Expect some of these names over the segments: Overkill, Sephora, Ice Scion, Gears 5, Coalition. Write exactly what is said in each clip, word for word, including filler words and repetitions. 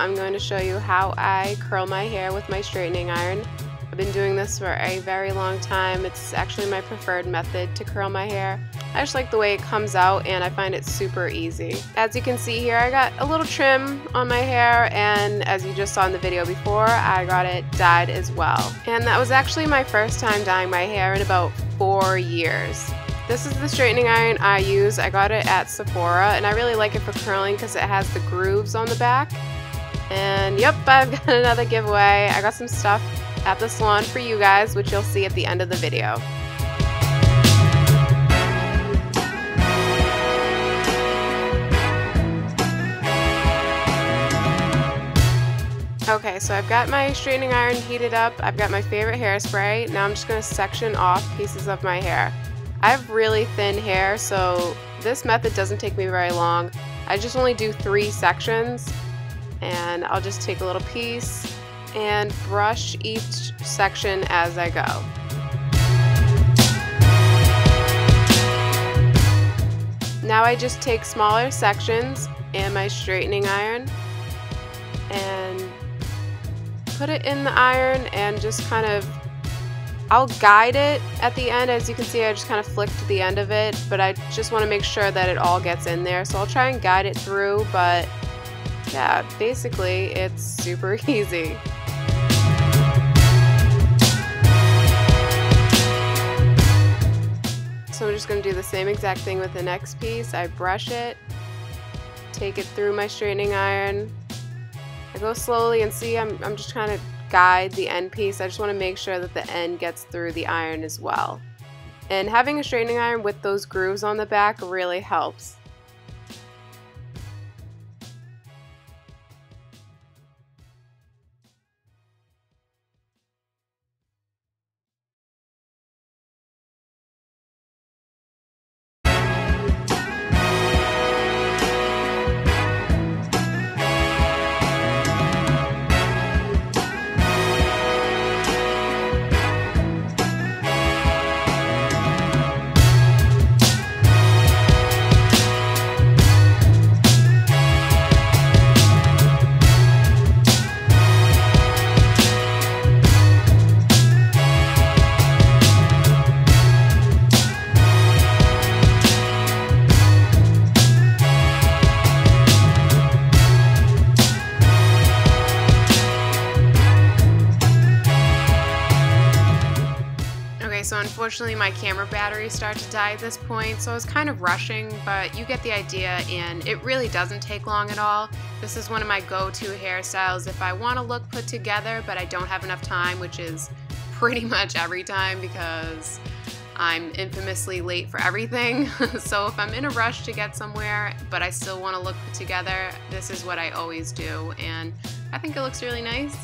I'm going to show you how I curl my hair with my straightening iron. I've been doing this for a very long time. It's actually my preferred method to curl my hair. I just like the way it comes out and I find it super easy. As you can see here, I got a little trim on my hair, and as you just saw in the video before, I got it dyed as well. And that was actually my first time dyeing my hair in about four years. This is the straightening iron I use. I got it at Sephora, and I really like it for curling because it has the grooves on the back. And yep, I've got another giveaway. I got some stuff at the salon for you guys, which you'll see at the end of the video. Okay, so I've got my straightening iron heated up. I've got my favorite hairspray. Now I'm just going to section off pieces of my hair. I have really thin hair, so this method doesn't take me very long. I just only do three sections, and I'll just take a little piece and brush each section as I go. Now I just take smaller sections and my straightening iron and put it in the iron and just kind of I'll guide it at the end. As you can see, I just kind of flicked the end of it, but I just want to make sure that it all gets in there. So I'll try and guide it through, but yeah, basically it's super easy. So I'm just going to do the same exact thing with the next piece. I brush it, take it through my straightening iron. I go slowly and see, I'm, I'm just kind of guide the end piece. I just want to make sure that the end gets through the iron as well. And having a straightening iron with those grooves on the back really helps. So unfortunately my camera battery started to die at this point, so I was kind of rushing, but you get the idea, and it really doesn't take long at all. This is one of my go-to hairstyles if I want to look put together but I don't have enough time, which is pretty much every time because I'm infamously late for everything. So if I'm in a rush to get somewhere but I still want to look put together, this is what I always do, and I think it looks really nice.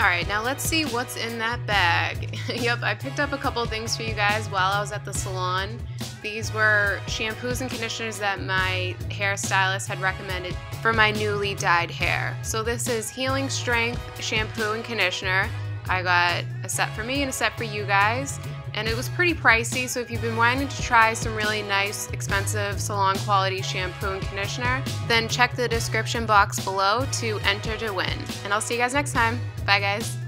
Alright, now let's see what's in that bag. Yep, I picked up a couple things for you guys while I was at the salon. These were shampoos and conditioners that my hairstylist had recommended for my newly dyed hair. So this is Healing Strength shampoo and conditioner. I got a set for me and a set for you guys, and it was pretty pricey, so if you've been wanting to try some really nice, expensive, salon quality shampoo and conditioner, then check the description box below to enter to win. And I'll see you guys next time. Bye guys.